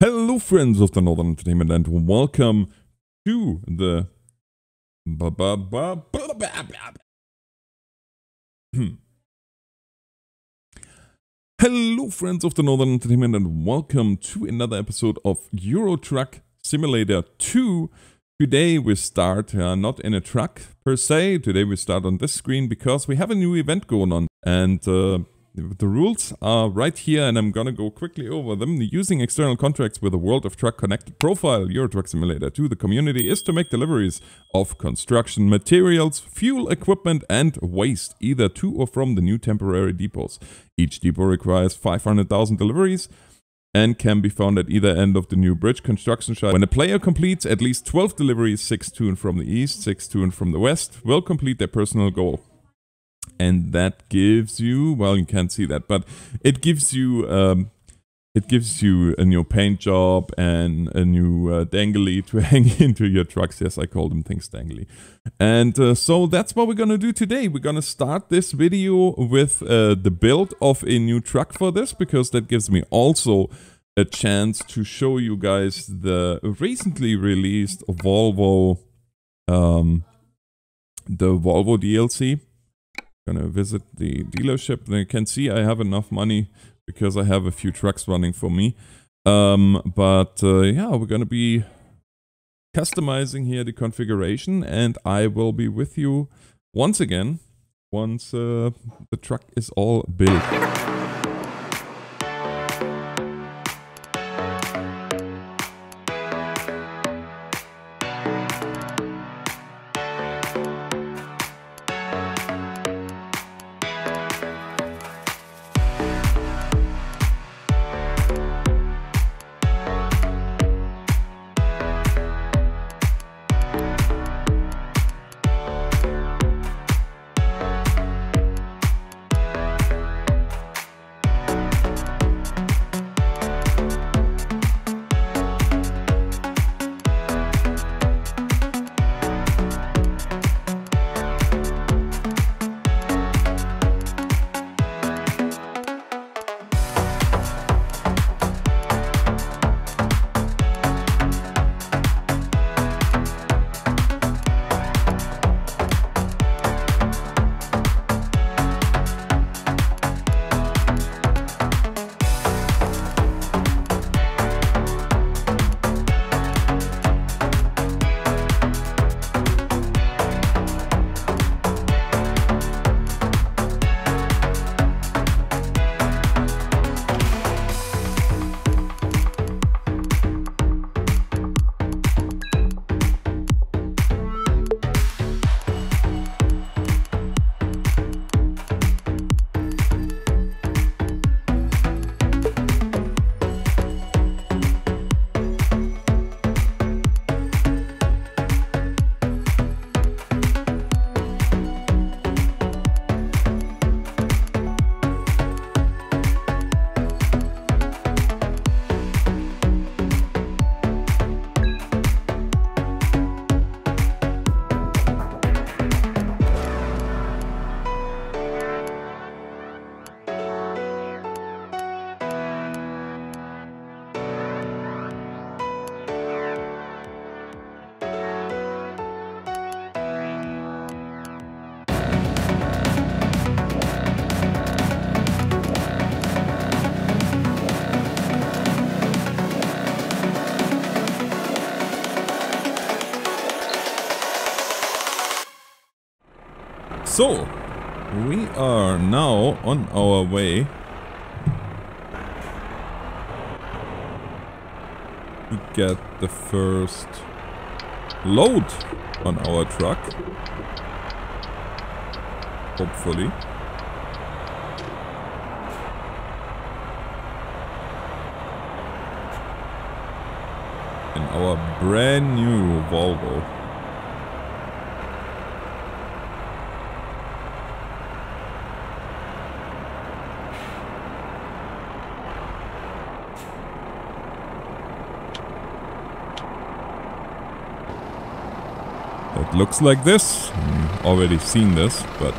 Hello friends of the Northern Entertainment and welcome to the Hello friends of the Northern Entertainment and welcome to another episode of Euro Truck Simulator 2. Today we start not in a truck per se, today we start on this screen because we have a new event going on and the rules are right here, and I'm gonna go quickly over them. Using external contracts with a World of Truck Connected profile, Euro Truck Simulator 2, the community is to make deliveries of construction materials, fuel, equipment, and waste, either to or from the new temporary depots. Each depot requires 500,000 deliveries and can be found at either end of the new bridge construction site. When a player completes at least 12 deliveries, 6 to and from the east, 6 to and from the west, will complete their personal goal. And that gives you, well, you can't see that, but it gives you a new paint job and a new dangly to hang into your trucks. Yes, I call them things dangly. And so that's what we're gonna do today. We're gonna start this video with the build of a new truck for this, because that gives me also a chance to show you guys the recently released Volvo, the Volvo DLC. Gonna visit the dealership. Then you can see I have enough money because I have a few trucks running for me. Yeah, we're gonna be customizing here the configuration, and I will be with you once again once the truck is all built. So, we are now on our way to get the first load on our truck, hopefully. In our brand new Volvo. It looks like this. I've already seen this, but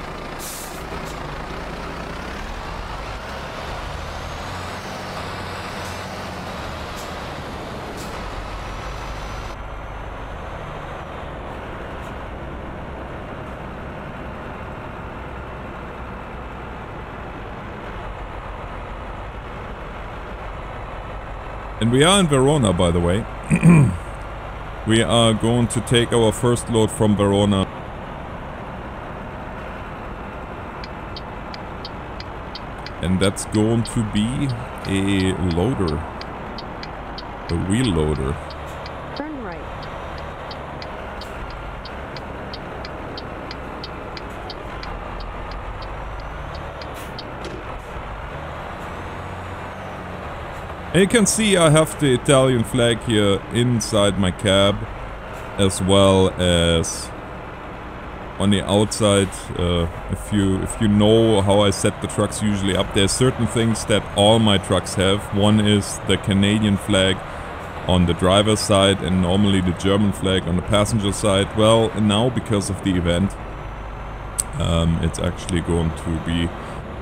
And we are in Verona, by the way. We are going to take our first load from Verona. And that's going to be a loader. A wheel loader. Turn right. You can see I have the Italian flag here inside my cab, as well as on the outside. If you know how I set the trucks usually up, there's certain things that all my trucks have. One is the Canadian flag on the driver's side and normally the German flag on the passenger side. Well, now because of the event, it's actually going to be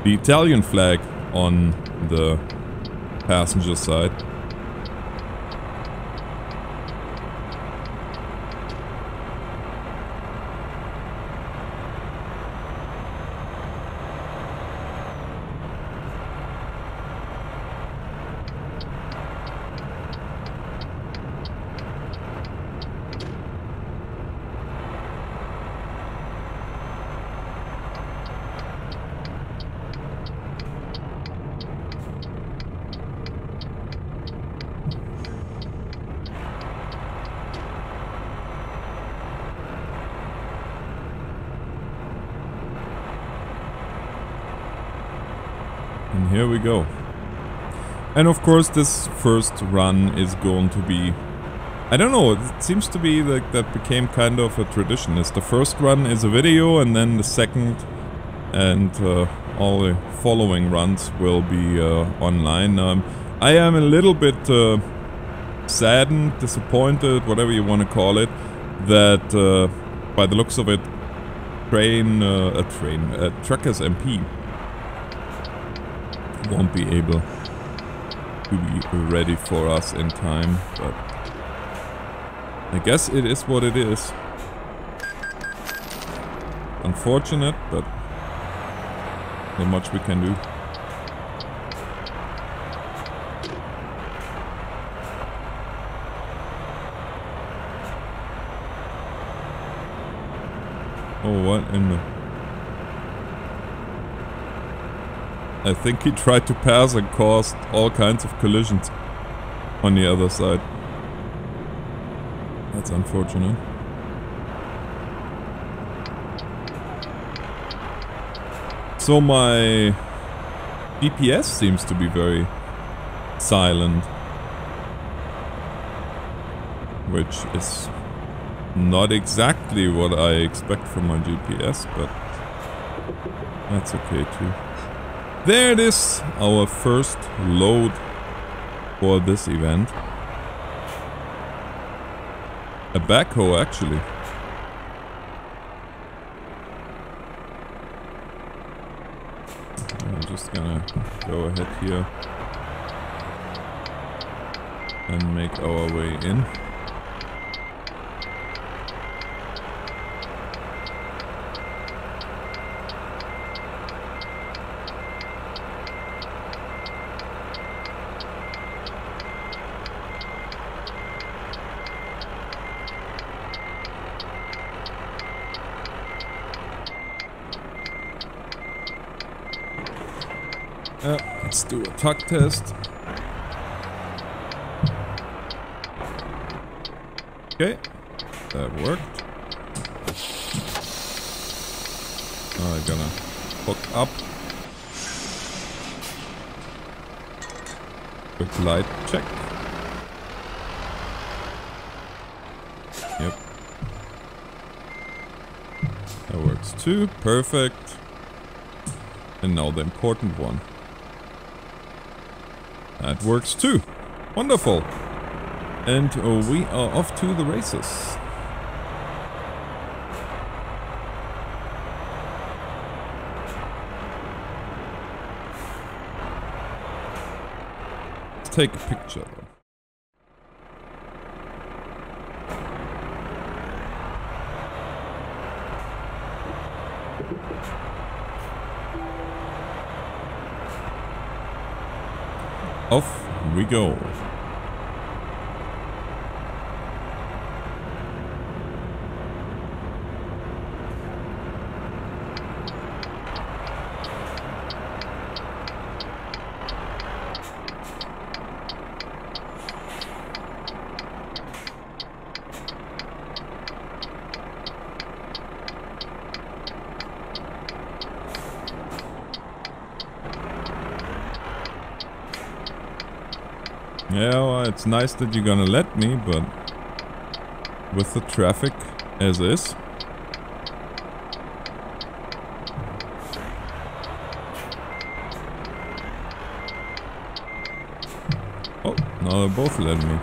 the Italian flag on the passenger side. And here we go. And of course this first run is going to be, I don't know, it seems to be like that became kind of a tradition. It's the first run is a video, and then the second and all the following runs will be online. I am a little bit saddened, disappointed, whatever you want to call it, that by the looks of it, Truckers MP won't be able to be ready for us in time, but I guess it is what it is. Unfortunate, but not much we can do. Oh, what in the... I think he tried to pass and caused all kinds of collisions on the other side. That's unfortunate. So my DPS seems to be very silent, which is not exactly what I expect from my GPS, but that's okay too. There it is, our first load for this event. A backhoe, actually. I'm just gonna go ahead here and make our way in. Let's do a tuck test. Okay, that worked. I'm gonna hook up the glide check. Yep, that works too. Perfect. And now the important one. That works too. Wonderful. And we are off to the races. Let's take a picture though. Off we go. Yeah, well, it's nice that you're gonna let me, but with the traffic as is. Oh, now they both let me.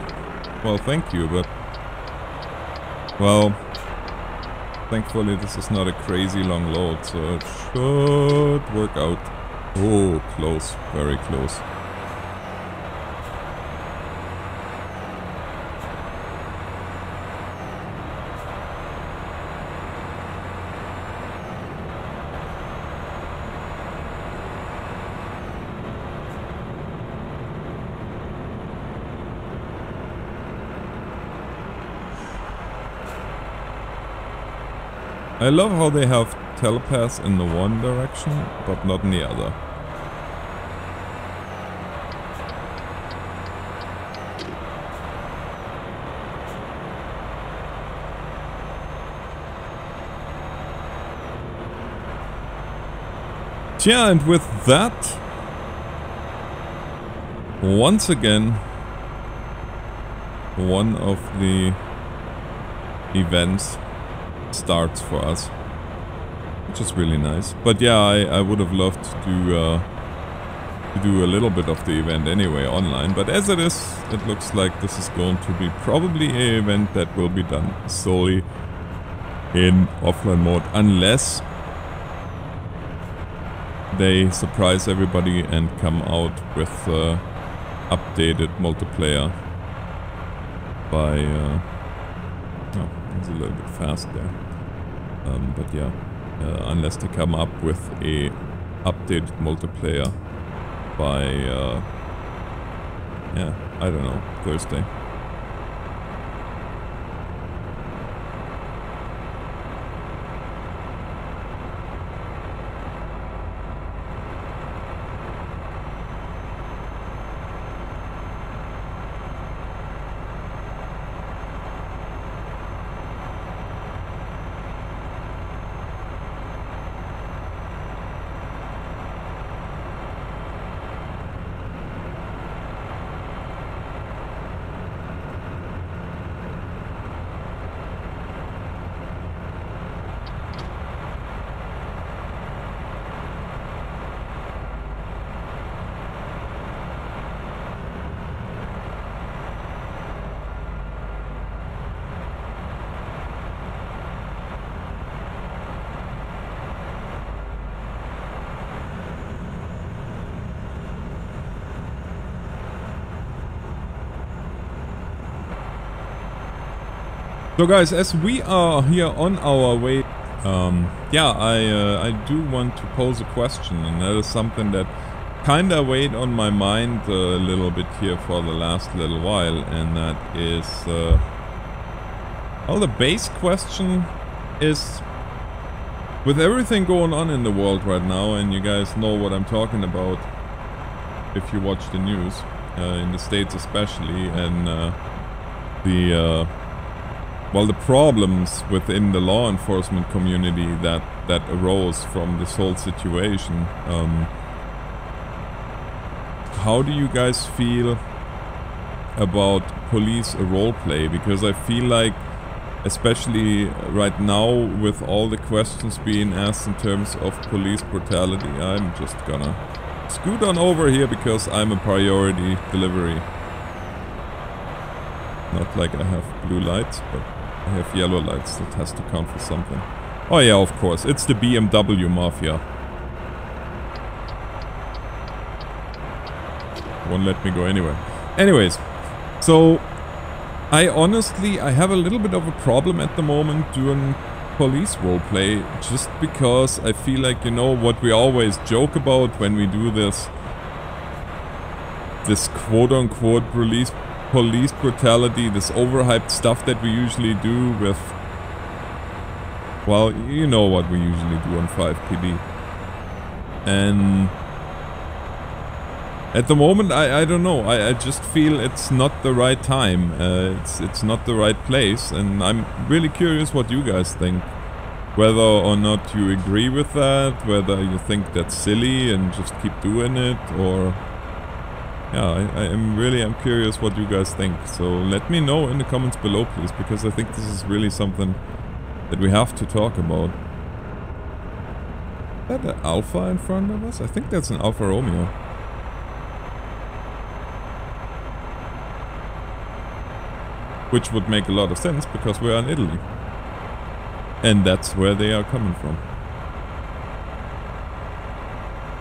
Well, thank you, but... Well, thankfully this is not a crazy long load, so it should work out. Oh, close, very close. I love how they have telepaths in the one direction, but not in the other. Yeah, and with that, once again, one of the events starts for us, which is really nice. But yeah, I would have loved to do a little bit of the event anyway online, but as it is, it looks like this is going to be probably an event that will be done solely in offline mode, unless they surprise everybody and come out with updated multiplayer by... oh, it's a little bit fast there. But yeah, unless they come up with a updated multiplayer by, yeah, I don't know, Thursday. So guys, as we are here on our way, yeah, I do want to pose a question, and that is something that kinda weighed on my mind a little bit here for the last little while, and that is, well, the base question is, with everything going on in the world right now, and you guys know what I'm talking about if you watch the news, in the States especially, and well, the problems within the law enforcement community that arose from this whole situation. How do you guys feel about police roleplay? Because I feel like, especially right now, with all the questions being asked in terms of police brutality, I'm just gonna scoot on over here because I'm a priority delivery. Not like I have blue lights, but I have yellow lights. That has to count for something. Oh yeah, of course. It's the BMW Mafia. Won't let me go anywhere. Anyways, so I have a little bit of a problem at the moment doing police roleplay, just because I feel like, you know, what we always joke about when we do this quote-unquote police brutality, this overhyped stuff that we usually do with... Well, you know what we usually do on 5PD. And... At the moment, I don't know. I just feel it's not the right time. It's not the right place. And I'm really curious what you guys think. Whether or not you agree with that. Whether you think that's silly and just keep doing it. Or... yeah, I'm curious what you guys think. So let me know in the comments below, please, because I think this is really something that we have to talk about. Is that an Alfa in front of us? I think that's an Alfa Romeo. Which would make a lot of sense, because we are in Italy. And that's where they are coming from.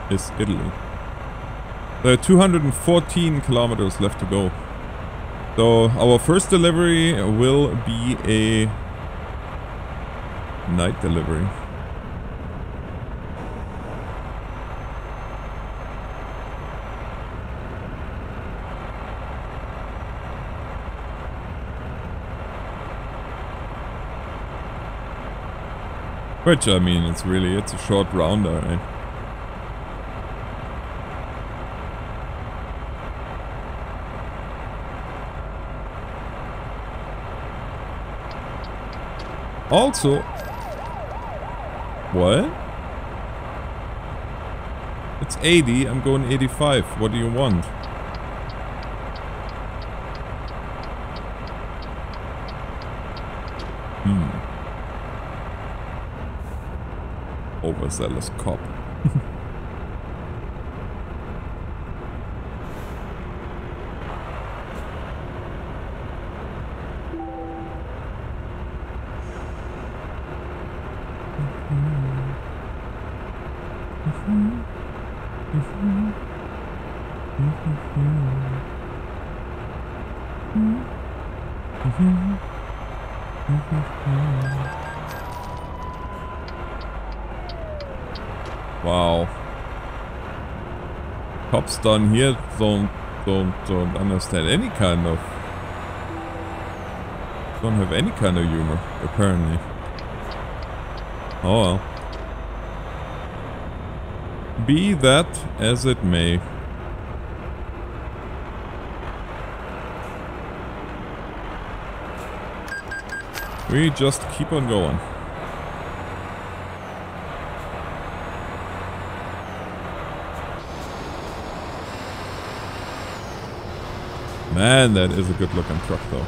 Is Italy. There are 214 kilometers left to go. So our first delivery will be a night delivery. Which, I mean, it's really, it's a short rounder, right? Also... What? It's 80, I'm going 85, what do you want? Overzealous cop. Wow. Cops down here don't understand any kind of... Don't have any kind of humor, apparently. Oh well. Be that as it may. We just keep on going. Man, that is a good looking truck though.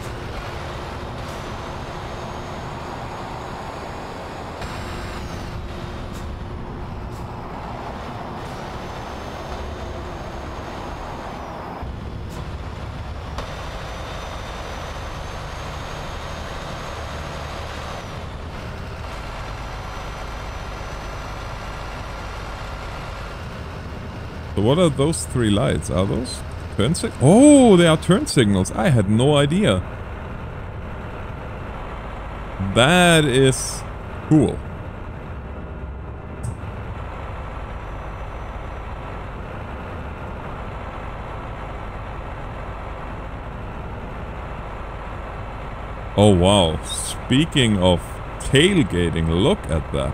So what are those three lights? Are those? Turn signals? Oh, they are turn signals. I had no idea. That is cool. Oh, wow. Speaking of tailgating, look at that.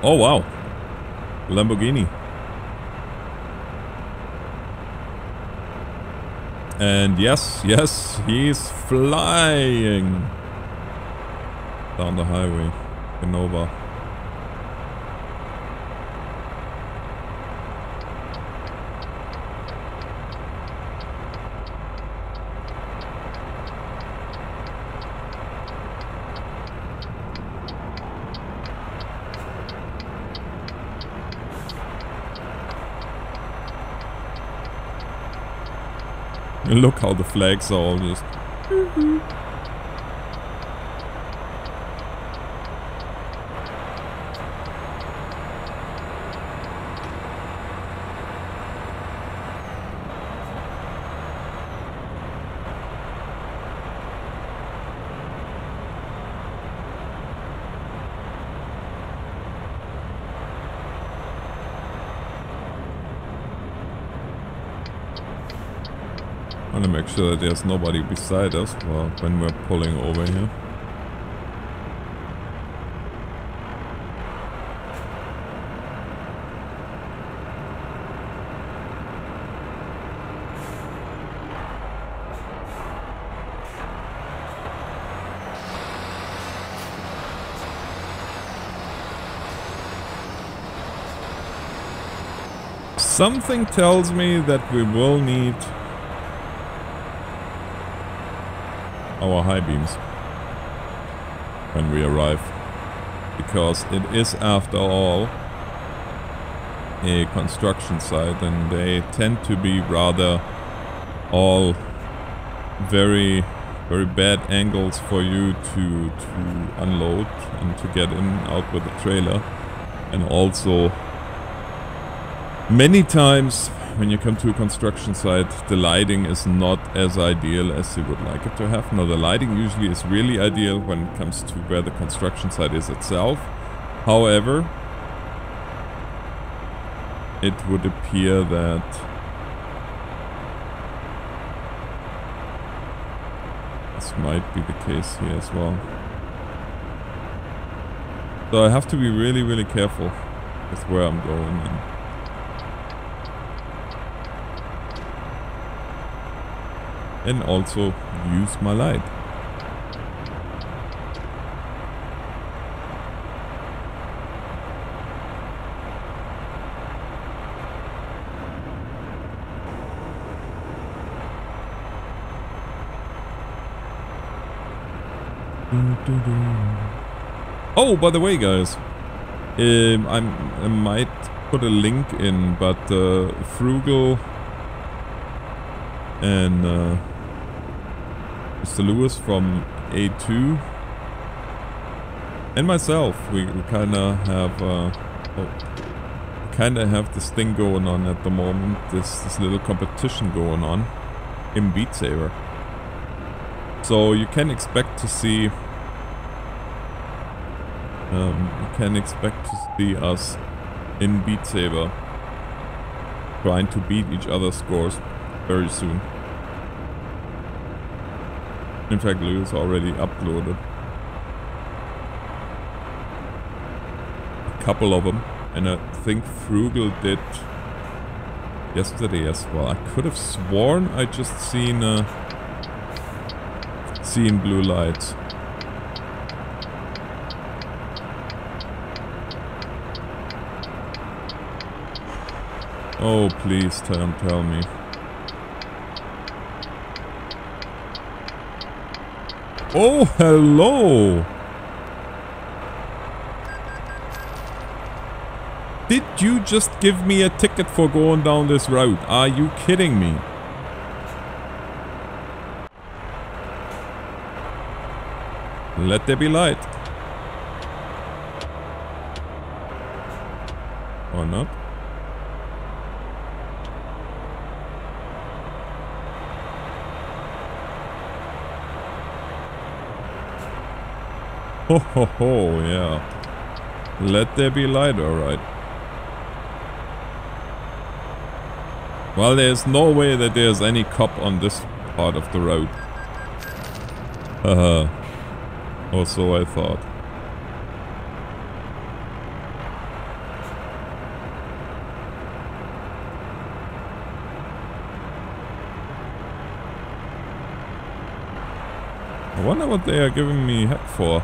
Oh wow, Lamborghini. And yes, yes, he's flying down the highway, Genova. Look how the flags are all just. I want to make sure that there's nobody beside us when we're pulling over here. Something tells me that we will need our high beams when we arrive, because it is after all a construction site and they tend to be rather all very, very bad angles for you to unload and to get in and out with the trailer. And also many times when you come to a construction site, the lighting is not as ideal as you would like it to have. Now, the lighting usually is really ideal when it comes to where the construction site is itself. However, it would appear that this might be the case here as well. So I have to be really, really careful with where I'm going. And also use my light. Oh, by the way, guys, I might put a link in, but Frugal and Mr. Lewis from A2 and myself, we kind of have this thing going on at the moment, this little competition going on in BeatSaber. So you can expect to see us in BeatSaber trying to beat each other's scores very soon. In fact, Lewis already uploaded a couple of them, and I think Frugal did yesterday as well. I could have sworn I just seen blue lights. Oh, please tell me. Oh, hello! Did you just give me a ticket for going down this road? Are you kidding me? Let there be light. Or not? Ho ho ho, yeah. Let there be light, alright. Well, there's no way that there's any cop on this part of the road. Haha. Or so I thought. I wonder what they are giving me heck for.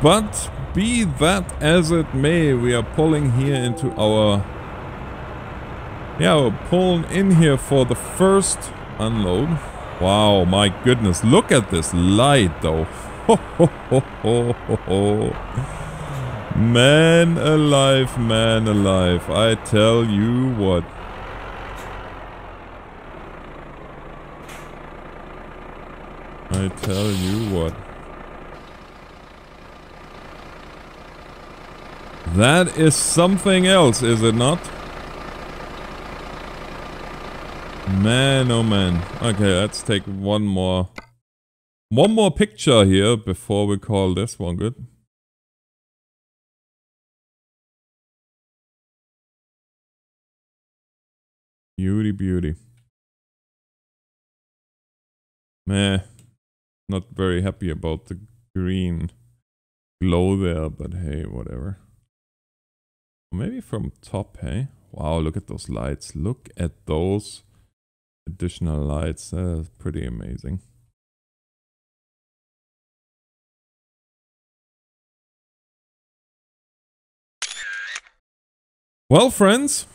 But be that as it may, we are pulling here into our Yeah, we're pulling in here for the first unload. Wow, my goodness. Look at this light, though. Ho, ho, ho, ho, ho, ho. Man alive, I tell you what. I tell you what. That is something else, is it not? Man, oh man. Okay, let's take one more picture here before we call this one good. Beauty, beauty. Meh. Not very happy about the green glow there, but hey, whatever. Maybe from top, hey? Wow, look at those lights. Look at those additional lights. That's pretty amazing. Well, friends,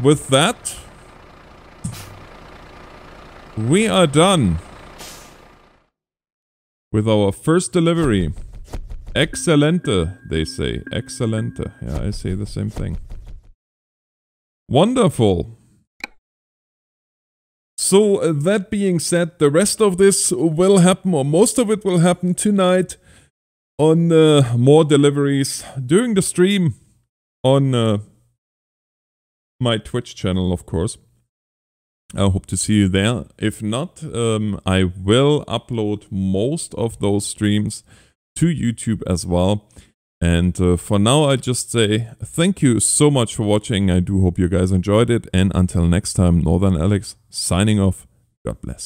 with that, we are done with our first delivery. Excelente, they say. Excelente. Yeah, I say the same thing. Wonderful. So, that being said, the rest of this will happen, or most of it will happen tonight on more deliveries during the stream on my Twitch channel, of course. I hope to see you there. If not, I will upload most of those streams to YouTube as well. And for now, I just say thank you so much for watching. I do hope you guys enjoyed it. And until next time, Northern Alex signing off. God bless.